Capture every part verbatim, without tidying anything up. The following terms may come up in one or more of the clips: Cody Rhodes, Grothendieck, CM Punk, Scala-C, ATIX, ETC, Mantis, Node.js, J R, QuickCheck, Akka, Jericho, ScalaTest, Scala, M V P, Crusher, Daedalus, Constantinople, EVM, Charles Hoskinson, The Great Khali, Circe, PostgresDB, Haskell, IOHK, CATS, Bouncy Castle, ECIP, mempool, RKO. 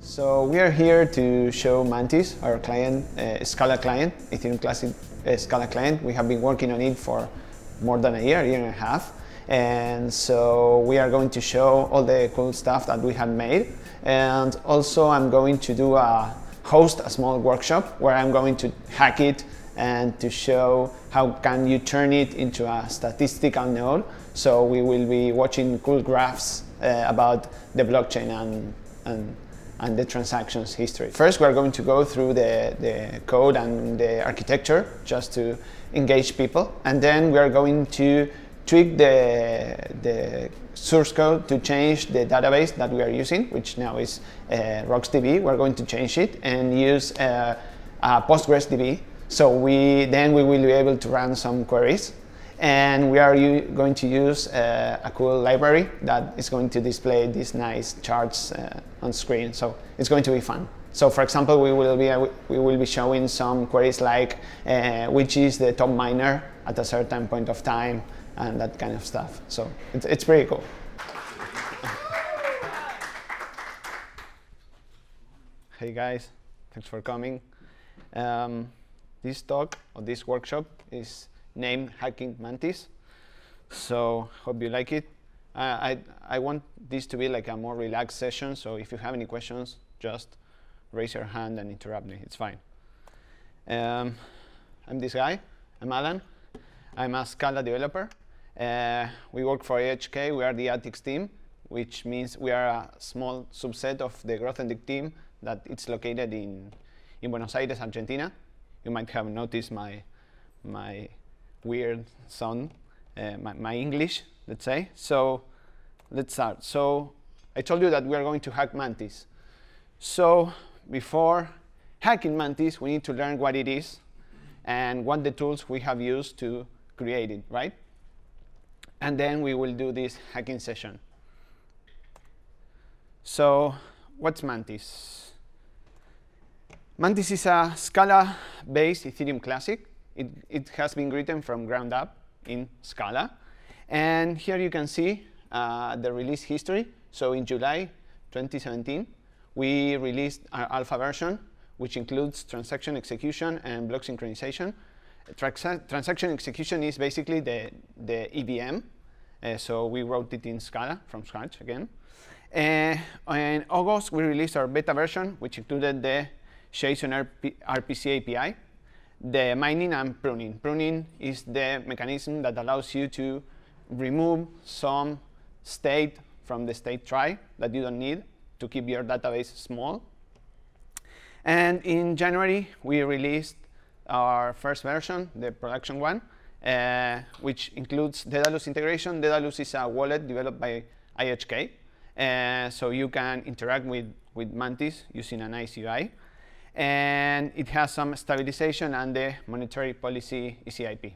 So we are here to show Mantis, our client, uh, Scala client, Ethereum Classic uh, Scala client. We have been working on it for more than a year, year and a half. And so we are going to show all the cool stuff that we had made. And also I'm going to do a host, a small workshop where I'm going to hack it and to show how can you turn it into a statistical node. So we will be watching cool graphs uh, about the blockchain and, and and the transactions history. First, we're going to go through the, the code and the architecture just to engage people. And then we're going to tweak the, the source code to change the database that we are using, which now is uh, RocksDB. We're going to change it and use uh, uh, PostgresDB. So we, then we will be able to run some queries. And we are going to use uh, a cool library that is going to display these nice charts uh, on screen. So it's going to be fun. So for example, we will be, uh, we will be showing some queries like uh, which is the top miner at a certain point of time and that kind of stuff. So it's, it's pretty cool. Hey guys, thanks for coming. Um, this talk or this workshop is named Hacking Mantis, so hope you like it. I, I, I want this to be like a more relaxed session, so if you have any questions, just raise your hand and interrupt me, it's fine. Um, I'm this guy, I'm Alan, I'm a Scala developer. Uh, we work for I O H K, we are the A T I X team, which means we are a small subset of the Grothendieck team that it's located in, in Buenos Aires, Argentina. You might have noticed my, my weird sound, uh, my, my English, let's say. So let's start. So I told you that we are going to hack Mantis. So before hacking Mantis, we need to learn what it is and what the tools we have used to create it, right? And then we will do this hacking session. So what's Mantis? Mantis is a Scala-based Ethereum Classic. It, it has been written from ground up in Scala. And here you can see uh, the release history. So in July twenty seventeen, we released our alpha version, which includes transaction execution and block synchronization. Transa transaction execution is basically the, the E V M. Uh, so we wrote it in Scala from scratch again. Uh, in August, we released our beta version, which included the JSON R P C A P I. The mining and pruning. Pruning is the mechanism that allows you to remove some state from the state tree that you don't need to keep your database small. And in January, we released our first version, the production one, uh, which includes Daedalus integration. Daedalus is a wallet developed by I O H K. Uh, so you can interact with, with Mantis using a nice U I. And it has some stabilization and the monetary policy E C I P.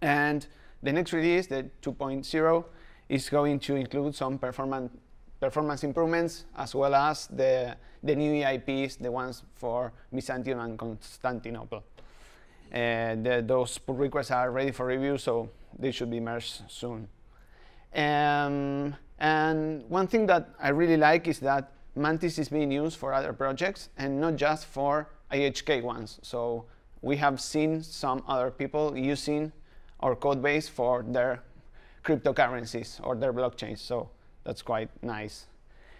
And the next release, the two point oh, is going to include some performance, performance improvements, as well as the, the new E I Ps, the ones for Byzantium and Constantinople. Uh, the, those pull requests are ready for review, so they should be merged soon. Um, and one thing that I really like is that Mantis is being used for other projects and not just for I H K ones. So we have seen some other people using our code base for their cryptocurrencies or their blockchains. So that's quite nice.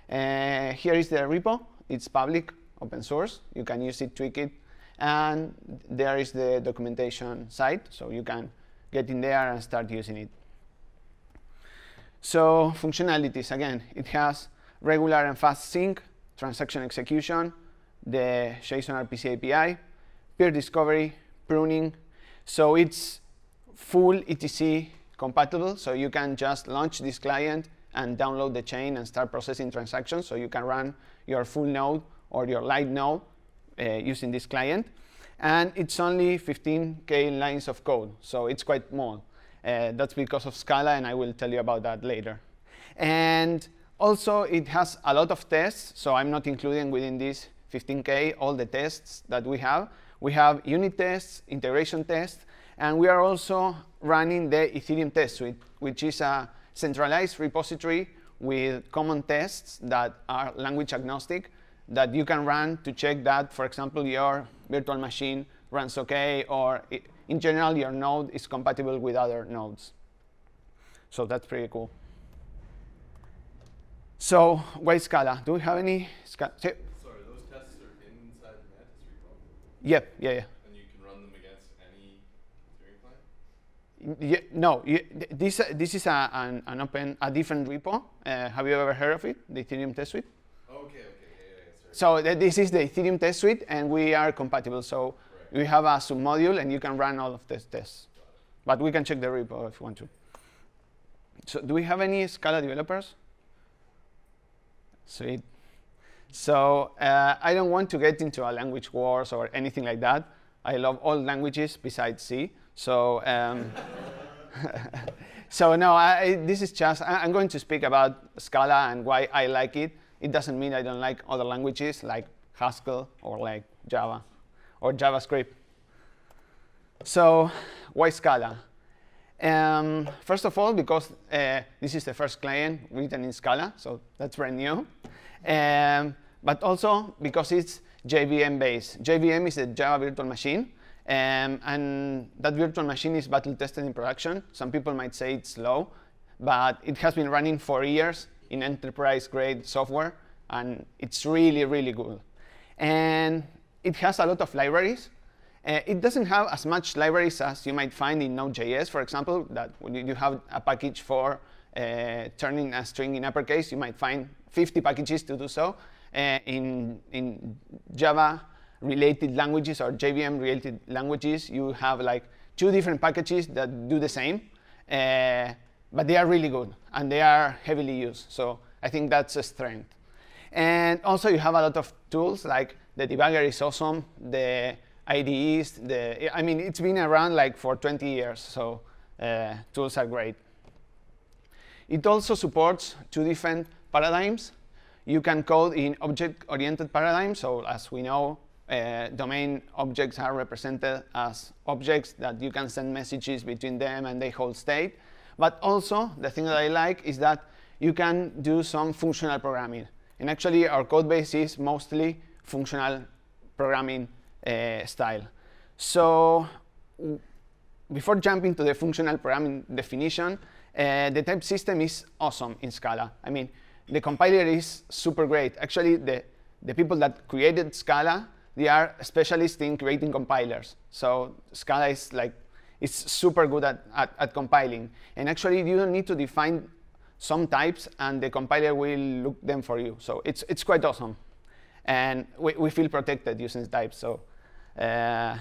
Uh, here is the repo. It's public, open source. You can use it, tweak it. And there is the documentation site. So you can get in there and start using it. So functionalities, again, it has regular and fast sync, transaction execution, the JSON R P C A P I, peer discovery, pruning. So it's full E T C compatible, so you can just launch this client and download the chain and start processing transactions. So you can run your full node or your light node uh, using this client. And it's only fifteen K lines of code, so it's quite small. Uh, that's because of Scala, and I will tell you about that later. And also, it has a lot of tests, so I'm not including within this fifteen K all the tests that we have. We have unit tests, integration tests, And we are also running the Ethereum test suite, which is a centralized repository with common tests that are language agnostic that you can run to check that, for example, your virtual machine runs OK, or it, in general, your node is compatible with other nodes. So that's pretty cool. So why Scala? Do we have any Scala? Sorry, those tests are inside the Mantis repo? Yep, yeah, yeah. And you can run them against any Ethereum client? Yeah, no, you, this, uh, this is a, an, an open, a different repo. Uh, have you ever heard of it, the Ethereum test suite? Oh, OK, OK, yeah, yeah, sorry. So th this is the Ethereum test suite, and we are compatible. So right. We have a submodule, and you can run all of the tests. But we can check the repo if you want to. So do we have any Scala developers? Sweet. So uh, I don't want to get into a language wars or anything like that. I love all languages besides C. So um, so no, I, this is just, I'm going to speak about Scala and why I like it. It doesn't mean I don't like other languages like Haskell or like Java or JavaScript. So why Scala? Um, first of all, because uh, this is the first client written in Scala, so that's brand new. Um, but also because it's J V M based. J V M is a Java virtual machine, um, and that virtual machine is battle tested in production. Some people might say it's slow, but it has been running for years in enterprise grade software, and it's really, really good. And it has a lot of libraries. Uh, it doesn't have as much libraries as you might find in Node.js, for example, that when you have a package for uh, turning a string in uppercase, you might find fifty packages to do so. Uh, in, in Java-related languages or J V M-related languages, you have like two different packages that do the same, uh, but they are really good, and they are heavily used. So I think that's a strength. And also, you have a lot of tools, like the debugger is awesome, the I D Es, the, I mean, it's been around like for twenty years, so uh, tools are great. It also supports two different paradigms. You can code in object-oriented paradigms, so as we know, uh, domain objects are represented as objects that you can send messages between them and they hold state. But also, the thing that I like is that you can do some functional programming. And actually, our code base is mostly functional programming Uh, style. So before jumping to the functional programming definition, uh, the type system is awesome in Scala. I mean, the compiler is super great. Actually, the, the people that created Scala, they are specialists in creating compilers. So Scala is like, it's super good at, at, at compiling. And actually, you don't need to define some types, and the compiler will look them for you. So it's, it's quite awesome. And we, we feel protected using types. So, uh,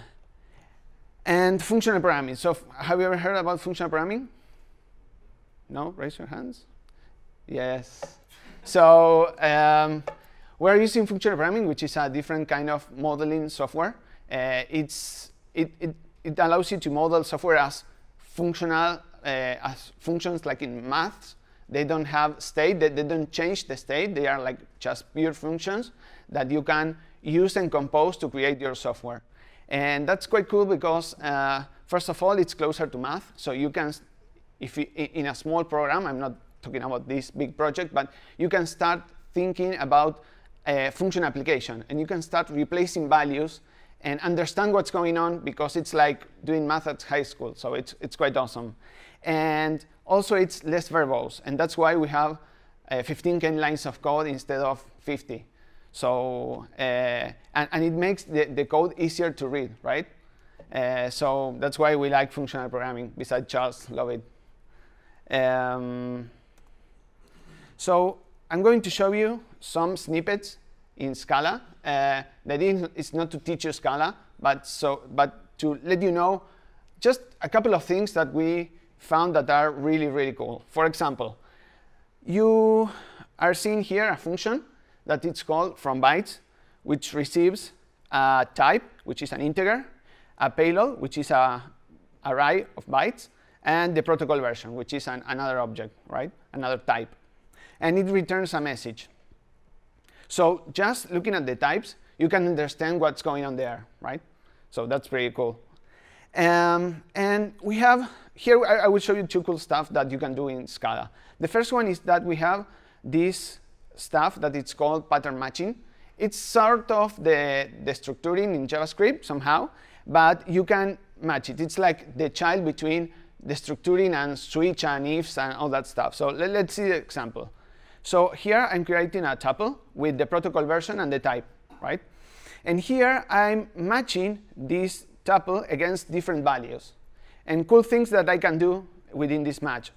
and functional programming. So, have you ever heard about functional programming? No? Raise your hands. Yes. So, um, we're using functional programming, which is a different kind of modeling software. Uh, it's it, it it allows you to model software as functional uh, as functions, like in maths. They don't have state. They, they don't change the state. They are like just pure functions that you can use and compose to create your software. And that's quite cool because, uh, first of all, it's closer to math. So you can, if you, in a small program, I'm not talking about this big project, but you can start thinking about a function application. And you can start replacing values and understand what's going on, because it's like doing math at high school. So it's, it's quite awesome. And also, it's less verbose. And that's why we have uh, fifteen K lines of code instead of fifty. So, uh, and, and it makes the, the code easier to read, right? Uh, so that's why we like functional programming, besides Charles, love it. Um, so I'm going to show you some snippets in Scala. Uh, the idea is not to teach you Scala, but, so, but to let you know just a couple of things that we found that are really, really cool. For example, you are seeing here a function that it's called from bytes, which receives a type, which is an integer, a payload, which is an array of bytes, and the protocol version, which is an, another object, right? Another type. And it returns a message. So just looking at the types, you can understand what's going on there, right? So that's pretty cool. Um, and we have, here I, I will show you two cool stuff that you can do in Scala. The first one is that we have this stuff that it's called pattern matching. It's sort of the, the structuring in JavaScript somehow, but you can match it. It's like the child between the structuring and switch and ifs and all that stuff. So let, let's see the example. So here I'm creating a tuple with the protocol version and the type, right? And here I'm matching this tuple against different values. And cool things that I can do within this match.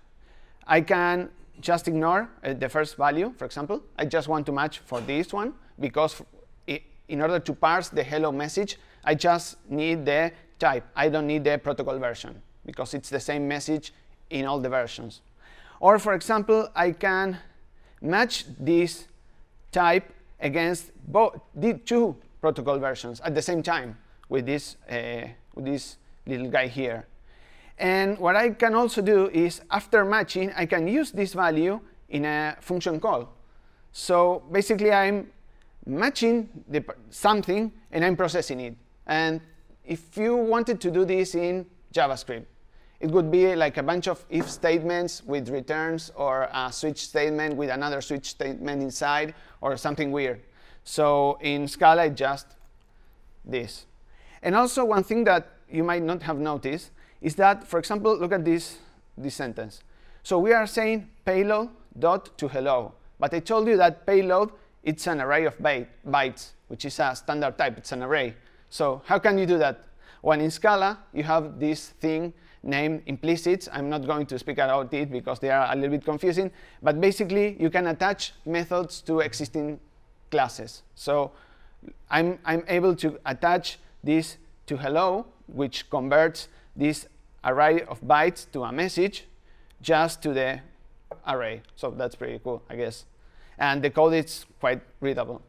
I can just ignore uh, the first value, for example. I just want to match for this one, because it, in order to parse the hello message, I just need the type. I don't need the protocol version, because it's the same message in all the versions. Or, for example, I can match this type against both the two protocol versions at the same time with this, uh, with this little guy here. And what I can also do is, after matching, I can use this value in a function call. So basically, I'm matching the, something, and I'm processing it. And if you wanted to do this in JavaScript, it would be like a bunch of if statements with returns, or a switch statement with another switch statement inside, or something weird. So in Scala, it's just this. And also, one thing that you might not have noticed is that, for example, look at this, this sentence. So we are saying payload dot to hello. But I told you that payload, it's an array of byte, bytes, which is a standard type. It's an array. So how can you do that? When in Scala, you have this thing named implicits. I'm not going to speak about it because they are a little bit confusing. But basically, you can attach methods to existing classes. So I'm, I'm able to attach this to hello, which converts this array of bytes to a message just to the array. So that's pretty cool, I guess. And the code is quite readable.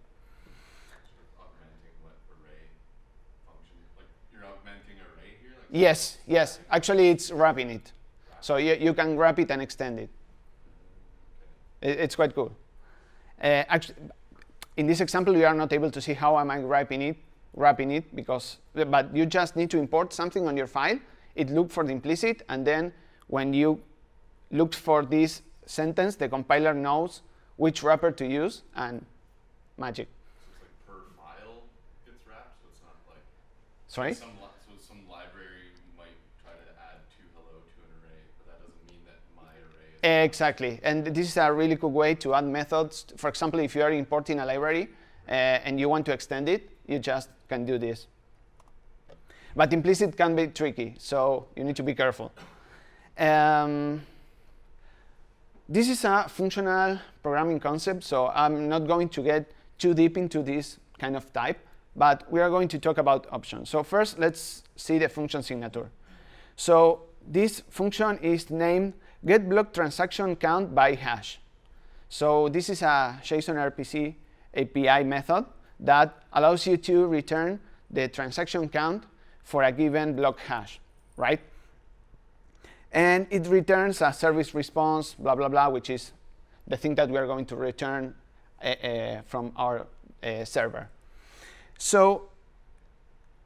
Yes, yes. Actually, it's wrapping it. So you, you can wrap it and extend it. it it's quite cool. Uh, actually, in this example, you are not able to see how am I wrapping it, wrapping it because, but you just need to import something on your file. It looked for the implicit, and then when you looked for this sentence, the compiler knows which wrapper to use, and magic. So it's like per file gets wrapped, so it's not like. Sorry? Some Exactly. And this is a really cool way to add methods. For example, if you are importing a library uh, and you want to extend it, you just can do this. But implicit can be tricky, so you need to be careful. Um, this is a functional programming concept, so I'm not going to get too deep into this kind of type, but we are going to talk about options. So first, let's see the function signature. So this function is named Get block transaction count by hash. So this is a JSON R P C A P I method that allows you to return the transaction count for a given block hash, right? And it returns a service response, blah, blah, blah, which is the thing that we are going to return uh, uh, from our uh, server. So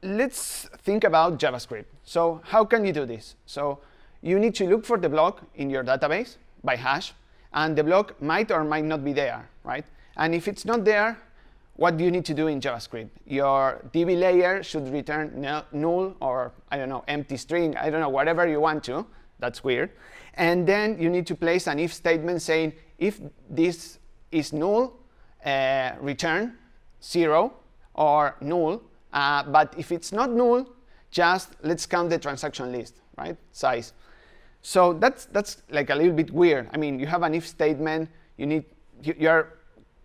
let's think about JavaScript. So how can you do this? So you need to look for the block in your database by hash, and the block might or might not be there, right? And if it's not there, what do you need to do in JavaScript? Your D B layer should return null or, I don't know, empty string, I don't know, whatever you want to. That's weird. And then you need to place an if statement saying, if this is null, uh, return zero or null. Uh, but if it's not null, just let's count the transaction list, right? Size. So that's that's like a little bit weird. I mean, you have an if statement. You need you, you're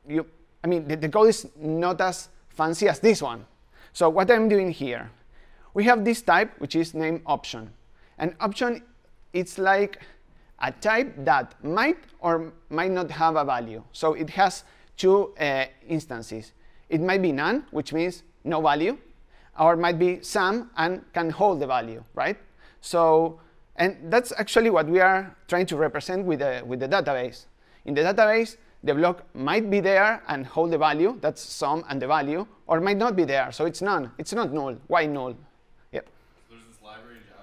you. I mean, the, the code is not as fancy as this one. So what I'm doing here, we have this type which is named option. An option, it's like a type that might or might not have a value. So it has two uh, instances. It might be none, which means no value, or it might be some and can hold the value, right? So. And that's actually what we are trying to represent with the, with the database. In the database, the block might be there and hold the value, that's sum and the value, or might not be there, so it's none. It's not null. Why null? Yep. So there's this library in Java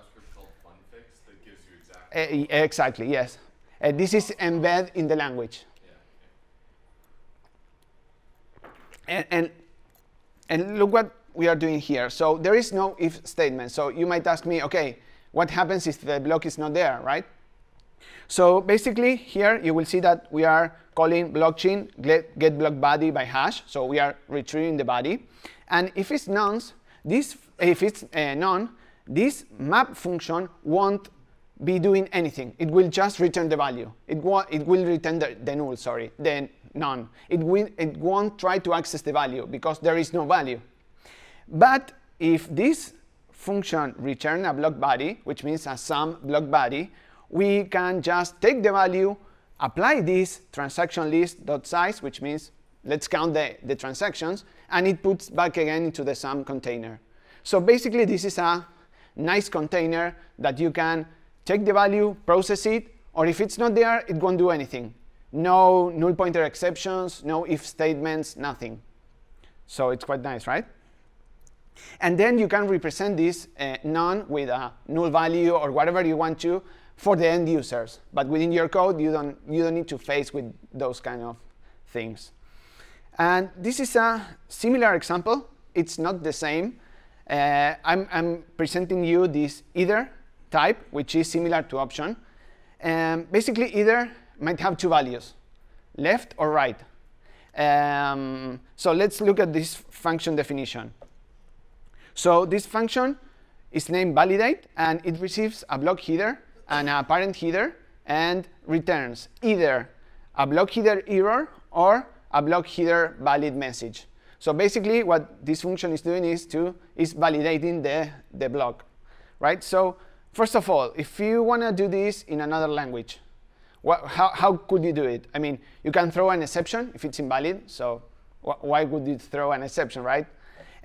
uh, exactly, yes. Uh, this is embedded in the language. And, and, and look what we are doing here. So there is no if statement. So you might ask me, OK, what happens if the block is not there, right? So basically, here you will see that we are calling blockchain get, get block body by hash. So we are retrieving the body. And if it's none, this, if it's uh, none, this map function won't be doing anything. It will just return the value. It, it will return the, the null, sorry, the none. It, will, it won't try to access the value because there is no value. But if this function returns a block body, which means a sum block body, we can just take the value, apply this transaction list.size, which means let's count the, the transactions, and it puts back again into the sum container. So basically, this is a nice container that you can take the value, process it, or if it's not there, it won't do anything. No null pointer exceptions, no if statements, nothing. So it's quite nice, right? And then you can represent this uh, none with a null value or whatever you want to for the end users. But within your code, you don't, you don't need to face with those kind of things. And this is a similar example. It's not the same. Uh, I'm, I'm presenting you this either type, which is similar to option. Um, basically, either might have two values, left or right. Um, so let's look at this function definition. So this function is named validate, and it receives a block header and a parent header, and returns either a block header error or a block header valid message. So basically, what this function is doing is to is validating the, the block, right? So first of all, if you want to do this in another language, what, how, how could you do it? I mean, you can throw an exception if it's invalid. So wh why would you throw an exception, right?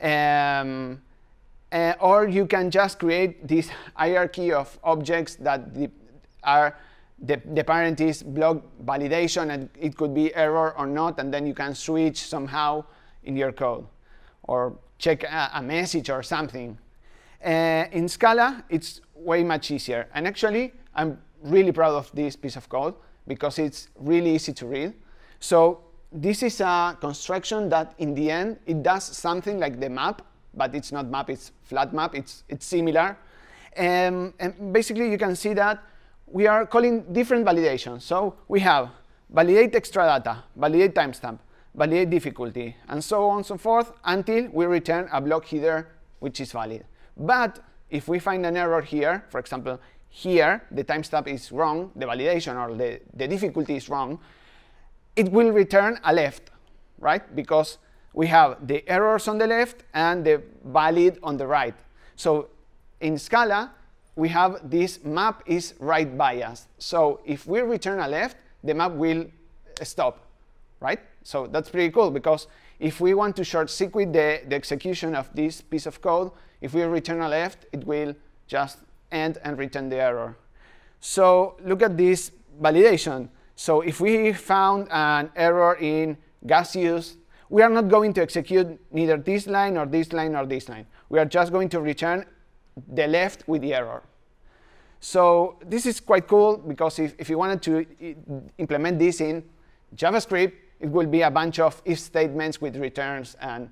Um, uh, or you can just create this hierarchy of objects that the, are the, the parent is block validation, and it could be error or not, and then you can switch somehow in your code, or check a, a message or something. Uh, in Scala, it's way much easier. And actually, I'm really proud of this piece of code because it's really easy to read. So this is a construction that, in the end, it does something like the map, but it's not map, it's flat map. It's, it's similar. Um, and basically, you can see that we are calling different validations. So we have validate extra data, validate timestamp, validate difficulty, and so on and so forth, until we return a block header which is valid. But if we find an error here, for example, here, the timestamp is wrong, the validation or the, the difficulty is wrong, it will return a left, right? Because we have the errors on the left and the valid on the right. So in Scala, we have this map is right biased. So if we return a left, the map will stop, right? So that's pretty cool, because if we want to short circuit the, the execution of this piece of code, if we return a left, it will just end and return the error. So look at this validation. So if we found an error in gaseous, we are not going to execute neither this line or this line or this line. We are just going to return the left with the error. So this is quite cool, because if, if you wanted to implement this in JavaScript, it will be a bunch of if statements with returns and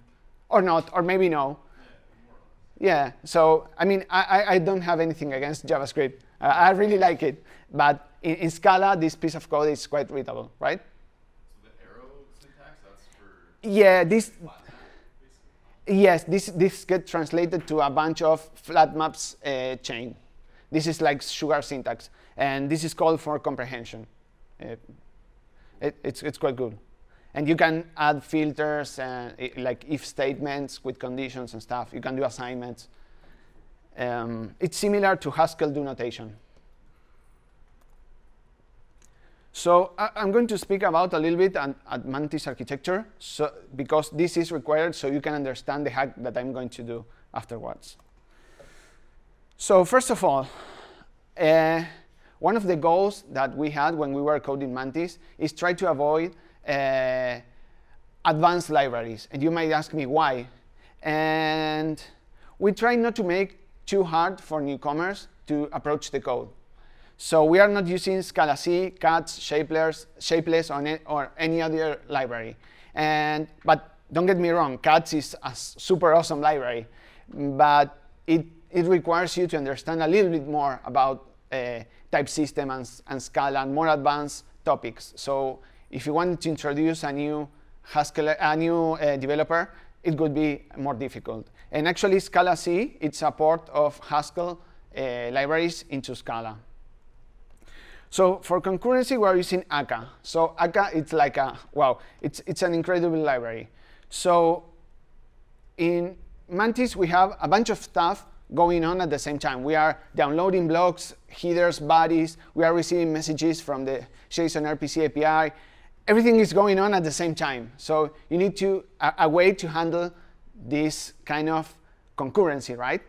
or not, or maybe no. Yeah, so I mean, I, I don't have anything against JavaScript. Uh, I really like it. But in, in Scala, this piece of code is quite readable, right? So the arrow syntax, that's for... Yeah, this... Flat map, yes, this, this gets translated to a bunch of flat maps uh, chain. This is like sugar syntax. And this is called for comprehension. Uh, it, it's, it's quite good. And you can add filters, uh, like if statements with conditions and stuff. You can do assignments. Um, it's similar to Haskell do notation. So I, I'm going to speak about a little bit at, at Mantis architecture, so, because this is required so you can understand the hack that I'm going to do afterwards. So first of all, uh, one of the goals that we had when we were coding Mantis is try to avoid Uh, advanced libraries. And you might ask me why. And we try not to make too hard for newcomers to approach the code. So we are not using Scala-C, CATS, Shapeless, Shapeless on it, or any other library. And, but don't get me wrong, CATS is a super awesome library, but it, it requires you to understand a little bit more about uh, type system and, and Scala and more advanced topics. So if you wanted to introduce a new Haskell, a new uh, developer, it could be more difficult. And actually Scala-C, it's a port of Haskell uh, libraries into Scala. So for concurrency, we're using Akka. So Akka, it's like a, wow, it's, it's an incredible library. So in Mantis, we have a bunch of stuff going on at the same time. We are downloading blocks, headers, bodies. We are receiving messages from the JSON R P C A P I. Everything is going on at the same time. So you need to a, a way to handle this kind of concurrency, right?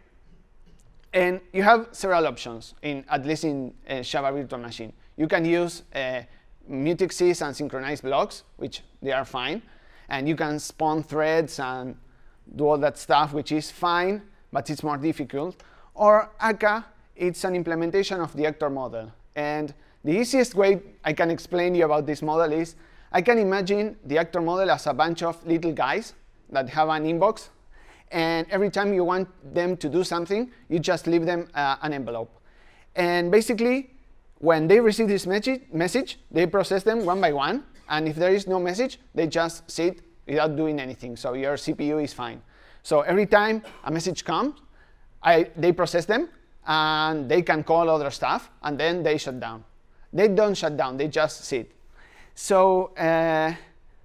And you have several options, in, at least in uh, Java Virtual Machine. You can use uh, mutexes and synchronized blocks, which they are fine. And you can spawn threads and do all that stuff, which is fine, but it's more difficult. Or Akka, it's an implementation of the actor model. And the easiest way I can explain to you about this model is, I can imagine the actor model as a bunch of little guys that have an inbox. And every time you want them to do something, you just leave them uh, an envelope. And basically, when they receive this message, they process them one by one. And if there is no message, they just sit without doing anything. So your C P U is fine. So every time a message comes, I, they process them. And they can call other stuff. And then they shut down. They don't shut down. They just sit. So uh,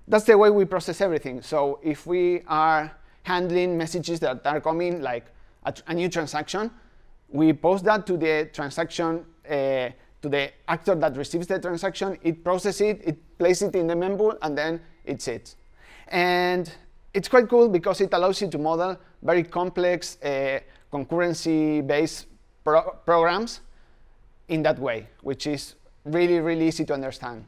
that's the way we process everything. So if we are handling messages that are coming, like a, a new transaction, we post that to the transaction, uh, to the actor that receives the transaction. It processes it, it places it in the mempool, and then it sits. And it's quite cool because it allows you to model very complex uh, concurrency-based pro programs in that way, which is really, really easy to understand.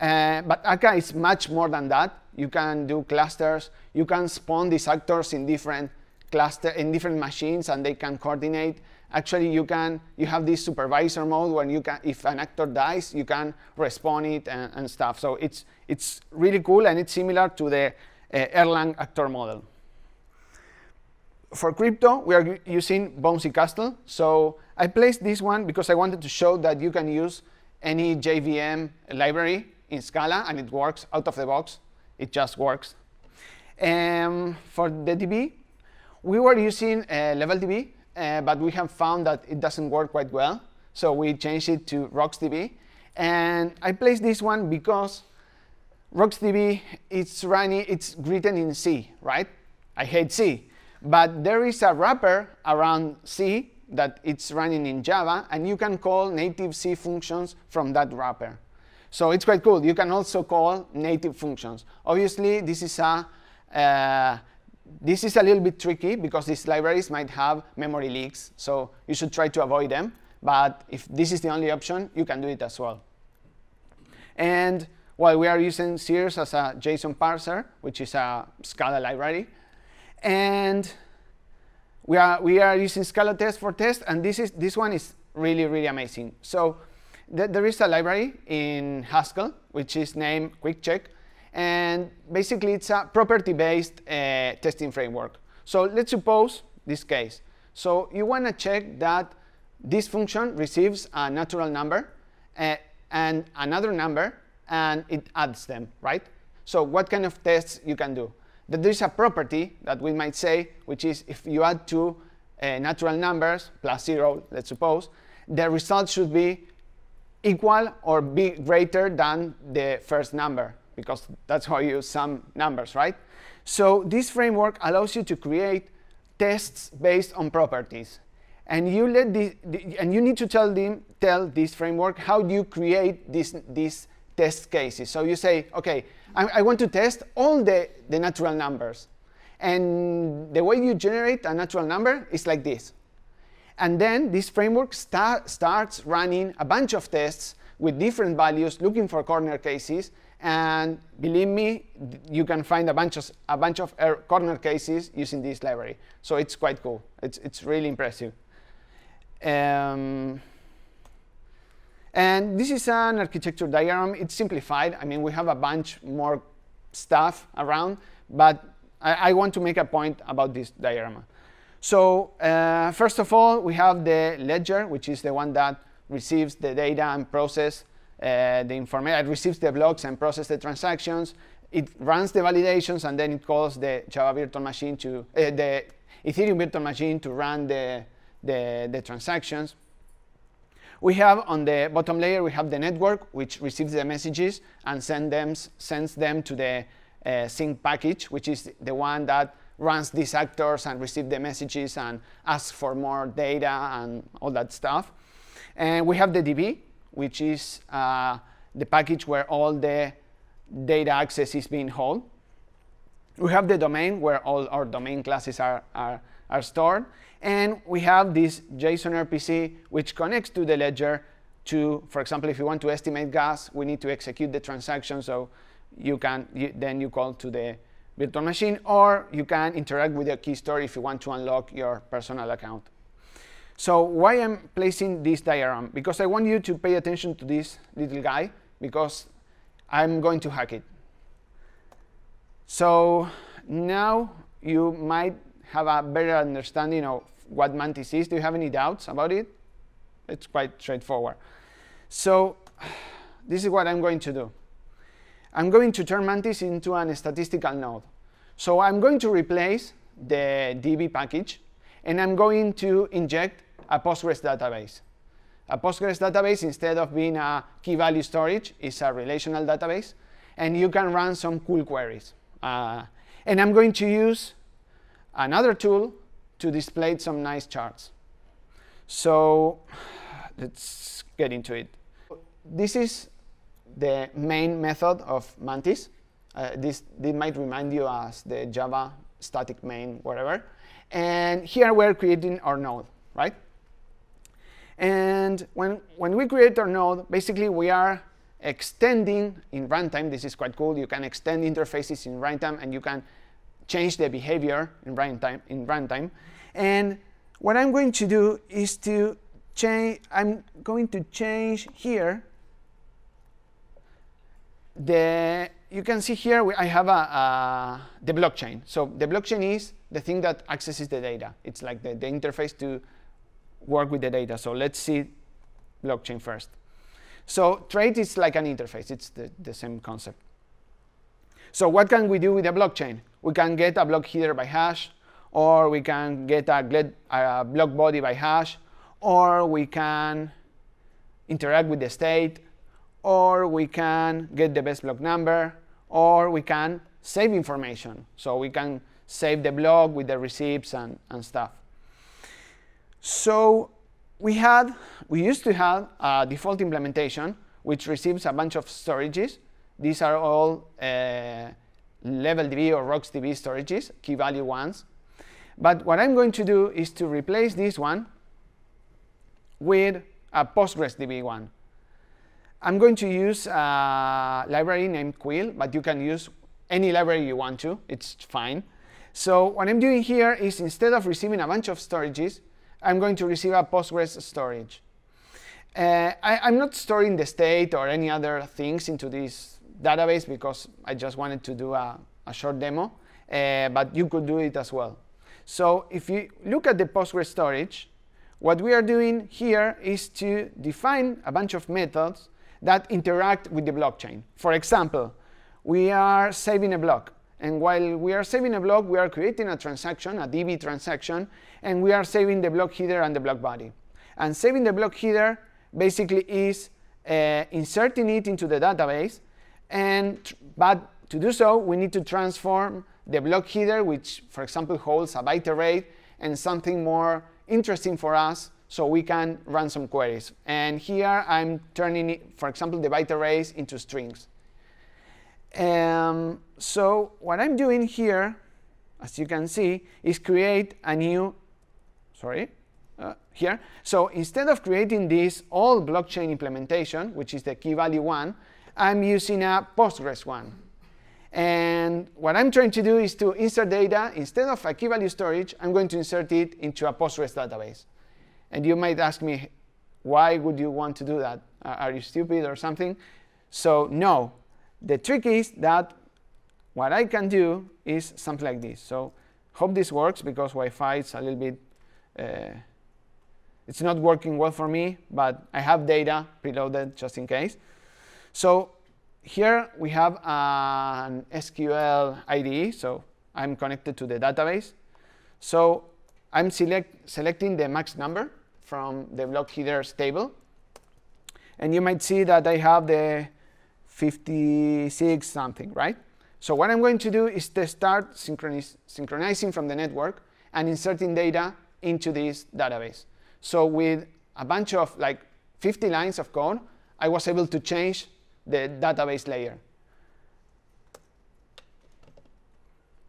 Uh, but Akka is much more than that. You can do clusters. You can spawn these actors in different cluster in different machines, and they can coordinate. Actually, you can you have this supervisor mode where you can, if an actor dies, you can respawn it and, and stuff. So it's it's really cool, and it's similar to the uh, Erlang actor model. For crypto, we are using Bouncy Castle. So I placed this one because I wanted to show that you can use any J V M library in Scala, and it works out of the box. It just works. Um, for the D B, we were using uh, LevelDB, uh, but we have found that it doesn't work quite well. So we changed it to RocksDB. And I placed this one because RocksDB, it's running, it's written in C, right? I hate C. But there is a wrapper around C that it's running in Java, and you can call native C functions from that wrapper. So it's quite cool. You can also call native functions. Obviously, this is a uh, this is a little bit tricky because these libraries might have memory leaks, so you should try to avoid them. But if this is the only option, you can do it as well. And while we are using Circe as a JSON parser, which is a Scala library, and we are we are using ScalaTest for test, and this is this one is really really amazing. So. There is a library in Haskell, which is named QuickCheck. And basically, it's a property-based uh, testing framework. So let's suppose this case. So you want to check that this function receives a natural number uh, and another number, and it adds them, right? So what kind of tests you can do? That there is a property that we might say, which is if you add two uh, natural numbers, plus zero, let's suppose, the result should be equal or be greater than the first number, because that's how you sum numbers, right? So this framework allows you to create tests based on properties. And you, let the, the, and you need to tell, them, tell this framework how you create these this test cases. So you say, OK, I, I want to test all the, the natural numbers. And the way you generate a natural number is like this. And then this framework start, starts running a bunch of tests with different values, looking for corner cases. And believe me, you can find a bunch of, a bunch of corner cases using this library. So it's quite cool. It's, it's really impressive. Um, And this is an architecture diagram. It's simplified. I mean, we have a bunch more stuff around, but I, I want to make a point about this diagram. So uh, first of all, we have the ledger, which is the one that receives the data and process uh, the information. It receives the blocks and process the transactions. It runs the validations, and then it calls the Java virtual machine to uh, the Ethereum virtual machine to run the, the, the transactions. We have on the bottom layer, we have the network, which receives the messages and send them, sends them to the uh, sync package, which is the one that runs these actors and receives the messages and asks for more data and all that stuff. And we have the D B, which is uh, the package where all the data access is being held. We have the domain, where all our domain classes are, are, are stored. And we have this JSON R P C, which connects to the ledger to, for example, if you want to estimate gas, we need to execute the transaction. So you can, you, then you call to the virtual machine, or you can interact with the key store if you want to unlock your personal account. So why I'm placing this diagram? Because I want you to pay attention to this little guy, because I'm going to hack it. So now you might have a better understanding of what Mantis is. Do you have any doubts about it? It's quite straightforward. So this is what I'm going to do. I'm going to turn Mantis into a statistical node. So I'm going to replace the D B package, and I'm going to inject a Postgres database. A Postgres database, instead of being a key value storage, is a relational database, and you can run some cool queries. Uh, and I'm going to use another tool to display some nice charts. So let's get into it. This is the main method of Mantis. Uh, this, this might remind you as the Java static main, whatever. And here we're creating our node, right? And when, when we create our node, basically we are extending in runtime. This is quite cool. You can extend interfaces in runtime, and you can change the behavior in runtime. In runtime, and what I'm going to do is to change. I'm going to change here. The you can see here we, I have a, a the blockchain. So the blockchain is the thing that accesses the data. It's like the, the interface to work with the data. So let's see blockchain first. So trade is like an interface. It's the, the same concept. So what can we do with a blockchain? We can get a block header by hash, or we can get a, a block body by hash, or we can interact with the state, or we can get the best block number, or we can save information. So we can save the block with the receipts and, and stuff. So we had, we used to have a default implementation, which receives a bunch of storages. These are all uh, LevelDB or RocksDB storages, key value ones. But what I'm going to do is to replace this one with a PostgresDB one. I'm going to use a library named Quill, but you can use any library you want to. It's fine. So what I'm doing here is, instead of receiving a bunch of storages, I'm going to receive a Postgres storage. Uh, I, I'm not storing the state or any other things into this database, because I just wanted to do a, a short demo, uh, but you could do it as well. So if you look at the Postgres storage, what we are doing here is to define a bunch of methods that interact with the blockchain. For example, we are saving a block. And while we are saving a block, we are creating a transaction, a D B transaction, and we are saving the block header and the block body. And saving the block header basically is uh, inserting it into the database, and but to do so, we need to transform the block header, which, for example, holds a byte array, and something more interesting for us, so we can run some queries. And here I'm turning, it, for example, the byte arrays into strings. Um, so what I'm doing here, as you can see, is create a new, sorry, Uh, here. So instead of creating this old blockchain implementation, which is the key value one, I'm using a Postgres one. And what I'm trying to do is to insert data. Instead of a key value storage, I'm going to insert it into a Postgres database. And you might ask me, why would you want to do that? Uh, are you stupid or something? So no, the trick is that what I can do is something like this. So hope this works, because Wi-Fi is a little bit, uh, it's not working well for me, but I have data preloaded just in case. So here we have an S Q L I D E, so I'm connected to the database. So I'm select, selecting the max number from the block headers table. And you might see that I have the fifty-six something, right? So what I'm going to do is to start synchroniz synchronizing from the network and inserting data into this database. So with a bunch of like fifty lines of code, I was able to change the database layer.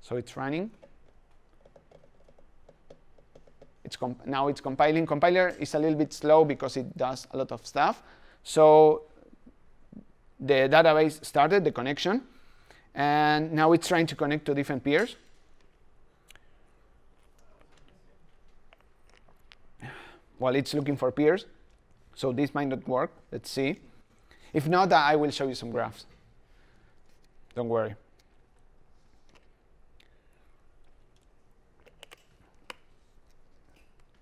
So it's running. It's now it's compiling. Compiler is a little bit slow because it does a lot of stuff. So the database started the connection, and now it's trying to connect to different peers. Well, it's looking for peers, so this might not work. Let's see. If not, I will show you some graphs. Don't worry.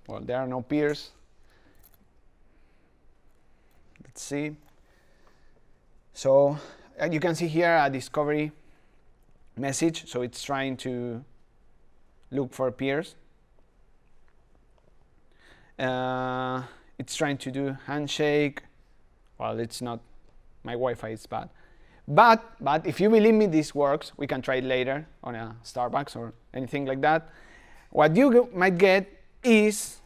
Well, there are no peers. Let's see. So uh, you can see here a discovery message. So it's trying to look for peers. Uh, it's trying to do handshake. Well, it's not. My Wi-Fi is bad. But but if you believe me, this works. We can try it later on a Starbucks or anything like that. What you might get is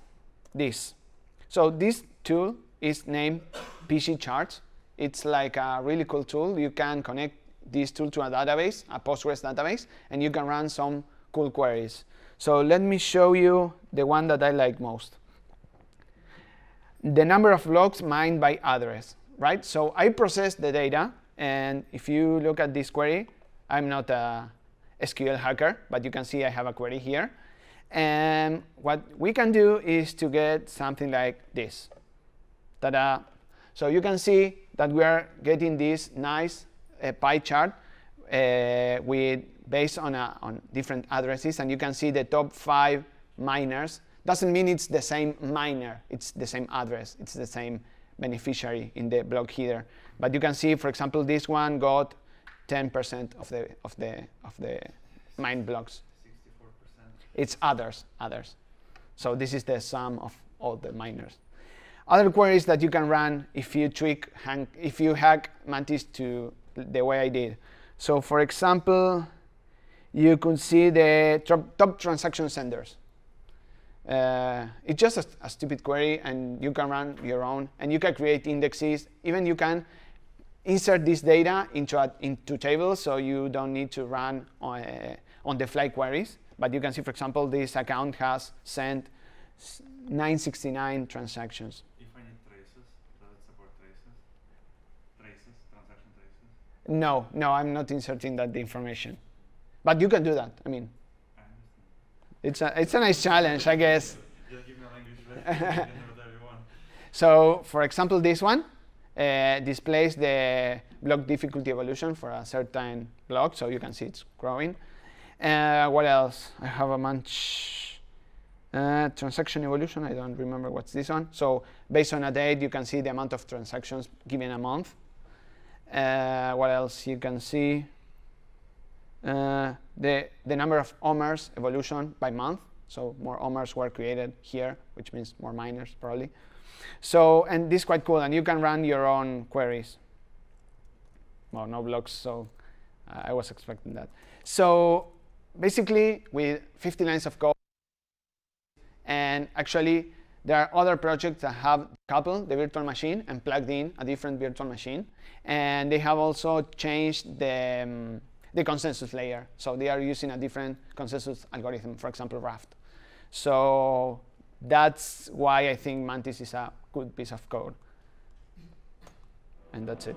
this. So this tool is named P G Charts. It's like a really cool tool. You can connect this tool to a database, a Postgres database, and you can run some cool queries. So let me show you the one that I like most. The number of blocks mined by address, right? So I process the data, and if you look at this query, I'm not a S Q L hacker, but you can see I have a query here. And what we can do is to get something like this. Ta-da! So you can see that we are getting this nice uh, pie chart uh, with based on, a, on different addresses, and you can see the top five miners. Doesn't mean it's the same miner, it's the same address, it's the same beneficiary in the block header. But you can see, for example, this one got ten percent of the of the of the mine blocks. sixty-four percent. It's others, others. So this is the sum of all the miners. Other queries that you can run if you tweak, hang, if you hack Mantis to the way I did. So, for example, you could see the top transaction senders. Uh, it's just a, a stupid query, and you can run your own, and you can create indexes. Even you can insert this data into a, into tables, so you don't need to run on, uh, on the fly queries. But you can see, for example, this account has sent nine hundred sixty-nine transactions. No, no, I'm not inserting that information, but you can do that. I mean, I it's a it's a nice challenge, I guess. Just give me a language. So, for example, this one uh, displays the block difficulty evolution for a certain block, so you can see it's growing. Uh, what else? I have a bunch. Uh, transaction evolution. I don't remember what's this one. So, based on a date, you can see the amount of transactions given a month. Uh, what else you can see? Uh, the the number of omers evolution by month. So more omers were created here, which means more miners probably. So, and this is quite cool, and you can run your own queries. Well, no blocks, so uh, I was expecting that. So basically, with fifty lines of code, and actually there are other projects that have coupled the virtual machine and plugged in a different virtual machine. And they have also changed the, um, the consensus layer. So they are using a different consensus algorithm, for example, raft. So that's why I think Mantis is a good piece of code. And that's it.